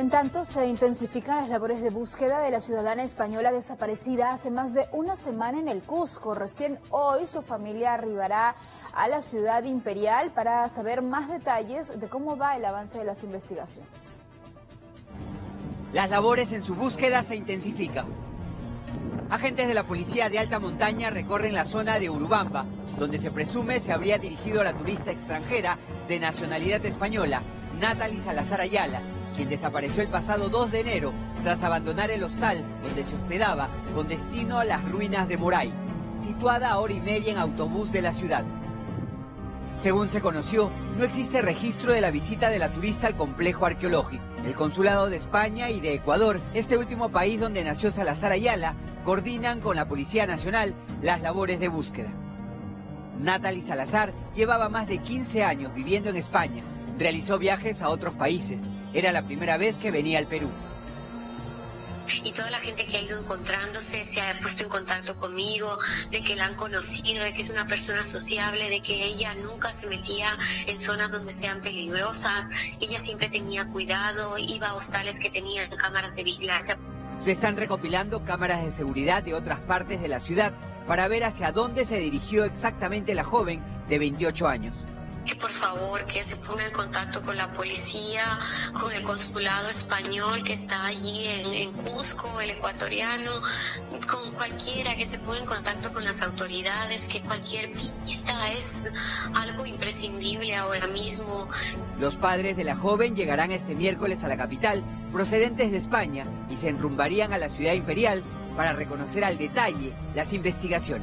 En tanto, se intensifican las labores de búsqueda de la ciudadana española desaparecida hace más de una semana en el Cusco. Recién hoy su familia arribará a la ciudad imperial para saber más detalles de cómo va el avance de las investigaciones. Las labores en su búsqueda se intensifican. Agentes de la policía de alta montaña recorren la zona de Urubamba, donde se presume se habría dirigido a la turista extranjera de nacionalidad española, Nathaly Salazar Ayala, quien desapareció el pasado 2 de enero tras abandonar el hostal donde se hospedaba con destino a las ruinas de Moray, situada a 1h30 en autobús de la ciudad. Según se conoció, no existe registro de la visita de la turista al complejo arqueológico. El Consulado de España y de Ecuador, este último país donde nació Salazar Ayala, coordinan con la Policía Nacional las labores de búsqueda. Nathaly Salazar llevaba más de 15 años viviendo en España. Realizó viajes a otros países. Era la primera vez que venía al Perú. Y toda la gente que ha ido encontrándose se ha puesto en contacto conmigo, de que la han conocido, de que es una persona sociable, de que ella nunca se metía en zonas donde sean peligrosas. Ella siempre tenía cuidado, iba a hostales que tenían cámaras de vigilancia. Se están recopilando cámaras de seguridad de otras partes de la ciudad para ver hacia dónde se dirigió exactamente la joven de 28 años. Que por favor que se ponga en contacto con la policía, con el consulado español que está allí en Cusco, el ecuatoriano, con cualquiera que se ponga en contacto con las autoridades, que cualquier pista es algo imprescindible ahora mismo. Los padres de la joven llegarán este miércoles a la capital, procedentes de España, y se enrumbarían a la ciudad imperial para reconocer al detalle las investigaciones.